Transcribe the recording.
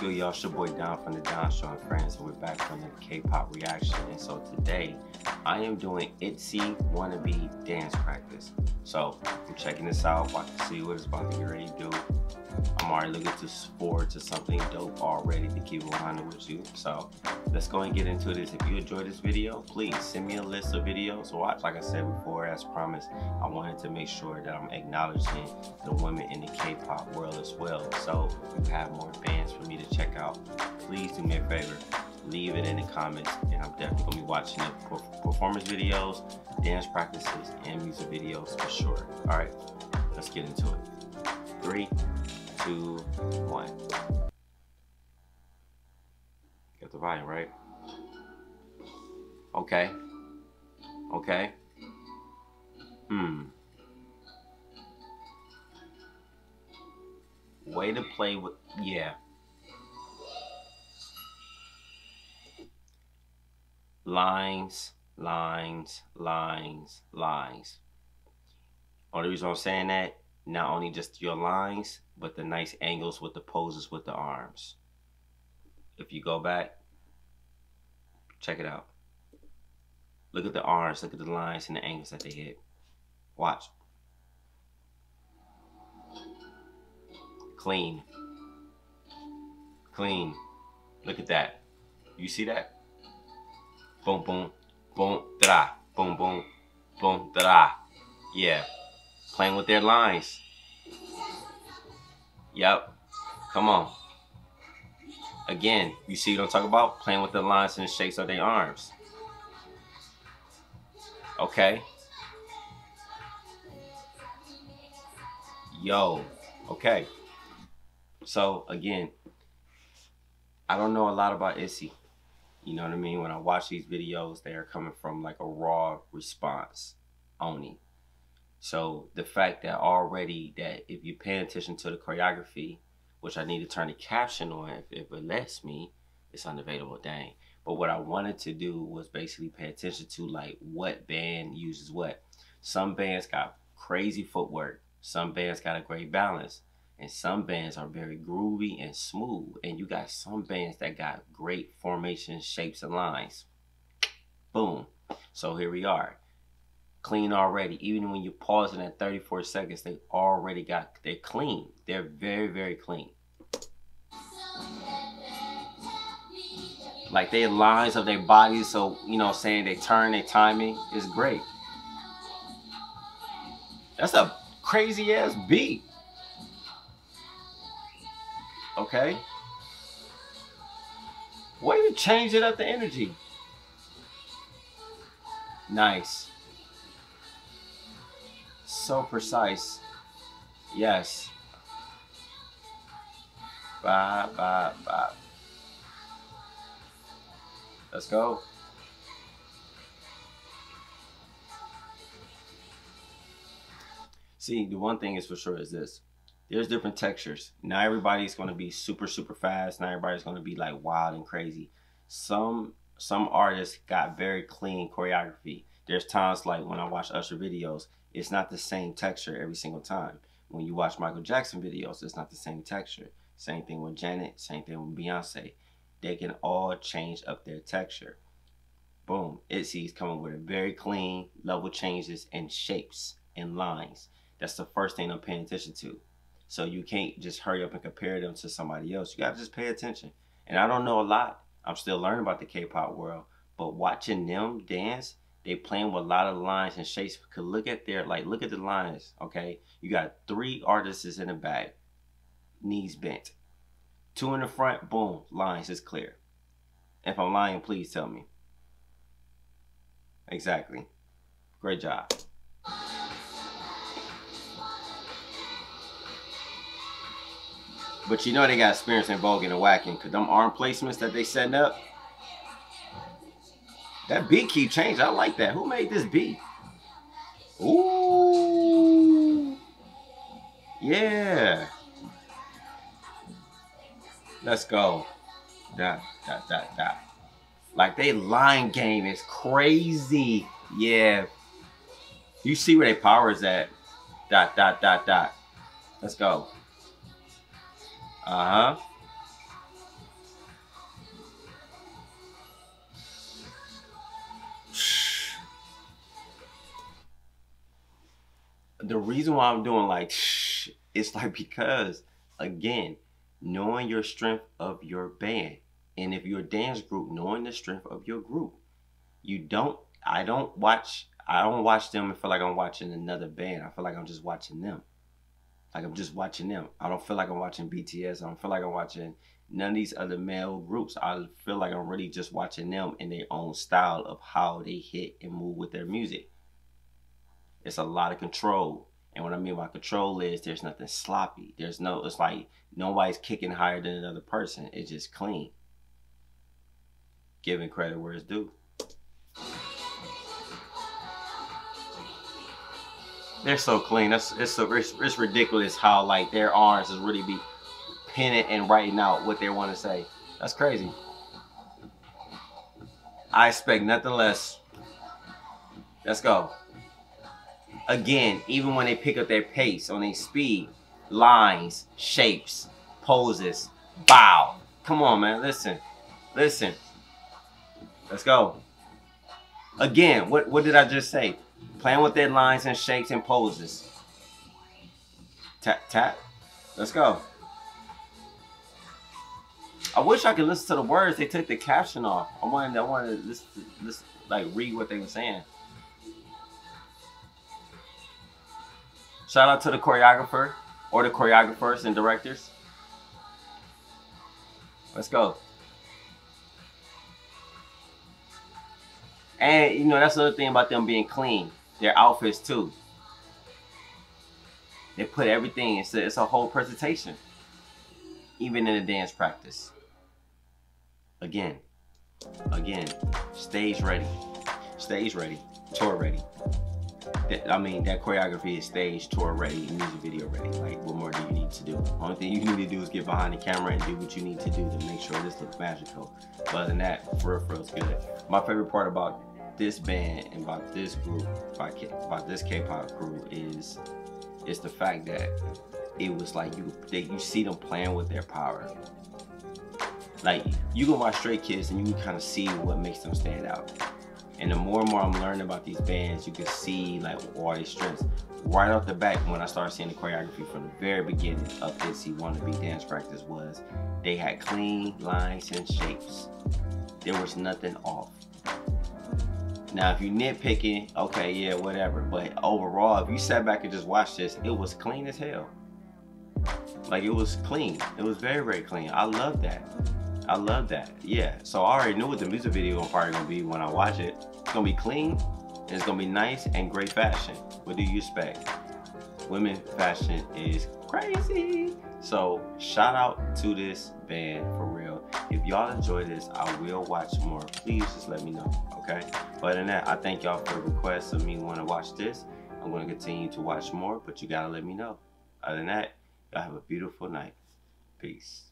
good, y'all? It's your boy Don from the Don Show and Friends, and we're back from the K-pop reaction. And so today, I am doing ITZY WANNABE dance practice. So I'm checking this out, about to see what it's about to get ready to do. I'm already looking forward to something dope already, to keep it 100 with you. So let's go and get into this. If you enjoyed this video, please send me a list of videos to watch. Like I said before, as promised, I wanted to make sure that I'm acknowledging the women in the K-pop world as well. So if you have more bands for me to check out, please do me a favor, leave it in the comments, and I'm definitely gonna be watching the performance videos, dance practices, and music videos for sure. All right, let's get into it. 3, 2, 1. Got the volume right. Okay. Okay. Way to play with, yeah. Lines, lines, lines, lines. Only reason I'm saying that, not only just your lines, but the nice angles with the poses with the arms. If you go back, check it out. Look at the arms, look at the lines and the angles that they hit. Watch. Clean. Clean. Look at that. You see that? Boom, boom, boom, da-da. Boom, boom, boom, da-da. Yeah. Playing with their lines. Yep. Come on. Again, you see what I'm talking about? Playing with the lines and the shakes of their arms. Okay. Yo. Okay. So, again, I don't know a lot about ITZY. You know what I mean? When I watch these videos, they are coming from like a raw response only. So the fact that already that if you pay attention to the choreography, which I need to turn the caption on if it lets me, it's unavailable, dang. But what I wanted to do was basically pay attention to like what band uses what. Some bands got crazy footwork. Some bands got a great balance. And some bands are very groovy and smooth. And you got some bands that got great formation, shapes, and lines. Boom. So here we are. Clean already. Even when you pause in at 34 seconds, they already got, they're clean. They're very, very clean. Like they lines of their bodies, so you know saying they turn, they timing is great. That's a crazy ass beat. Okay. Way to change it up the energy. Nice. So precise. Yes. Bop, bop, bop. Let's go. See, the one thing is for sure is this. There's different textures. Not everybody's gonna be super, super fast. Not everybody's gonna be like wild and crazy. Some artists got very clean choreography. There's times like when I watch Usher videos, it's not the same texture every single time. When you watch Michael Jackson videos, it's not the same texture. Same thing with Janet, same thing with Beyonce. They can all change up their texture. Boom, ITZY's coming with a very clean level changes and shapes and lines. That's the first thing I'm paying attention to. So you can't just hurry up and compare them to somebody else. You gotta just pay attention. And I don't know a lot. I'm still learning about the K-pop world, but watching them dance, they playing with a lot of lines and shapes. Because look at their, like, look at the lines, okay? You got 3 artists in the back, knees bent. 2 in the front, boom, lines is clear. If I'm lying, please tell me. Exactly. Great job. But you know they got experience in voguing and whacking, because them arm placements that they setting up. That beat keep changing. I like that. Who made this beat? Ooh. Yeah. Let's go. Dot, dot, dot, dot. Like, they line game is crazy. Yeah. You see where their power is at. Dot, dot, dot, dot. Let's go. Uh-huh. the reason why I'm doing like shh, it's like because, again, knowing your strength of your band. And if you're a dance group, knowing the strength of your group. You don't, I don't watch them and feel like I'm watching another band. I feel like I'm just watching them. Like I'm just watching them. I don't feel like I'm watching BTS. I don't feel like I'm watching none of these other male groups. I feel like I'm really just watching them in their own style of how they hit and move with their music. It's a lot of control. And what I mean by control is there's nothing sloppy. There's no, it's like nobody's kicking higher than another person. It's just clean. Giving credit where it's due. They're so clean. That's it's ridiculous how like their arms is really be pinning and writing out what they want to say. That's crazy. I expect nothing less. Let's go. Again, even when they pick up their pace on their speed, lines, shapes, poses, bow. Come on, man. Listen, listen. Let's go. Again, what did I just say? Playing with their lines and shapes and poses. Tap, tap. Let's go. I wish I could listen to the words. They took the caption off. I wanted to listen, like read what they were saying. Shout out to the choreographer or the choreographers and directors. Let's go. And, you know, that's another thing about them being clean. Their outfits, too. They put everything. It's a whole presentation. Even in a dance practice. Again. Again. Stage ready. Stage ready. Tour ready. That choreography is stage, tour ready, and music video ready. Like, what more do you need to do? Only thing you need to do is get behind the camera and do what you need to do to make sure this looks magical. But other than that, for real, it's good. My favorite part about this band and about this group, about this K-pop group, is the fact that it was like you see them playing with their power. Like, you can watch Stray Kids and you can kind of see what makes them stand out. And the more and more I'm learning about these bands, you can see like all these strengths. Right off the bat, when I started seeing the choreography from the very beginning of ITZY WANNABE dance practice was they had clean lines and shapes. There was nothing off. Now, if you nitpicking, okay, yeah, whatever. But overall, if you sat back and just watched this, it was clean as hell. Like it was clean. It was very, very clean. I love that. I love that. Yeah. So I already knew what the music video was probably gonna be when I watch it. It's gonna be clean, and it's gonna be nice and great fashion. What do you expect? Women fashion is crazy. So shout out to this band for real. If y'all enjoy this, I will watch more. Please just let me know. Okay. But in that, I thank y'all for the request of me wanting to watch this. I'm gonna continue to watch more, but you gotta let me know. Other than that, y'all have a beautiful night. Peace.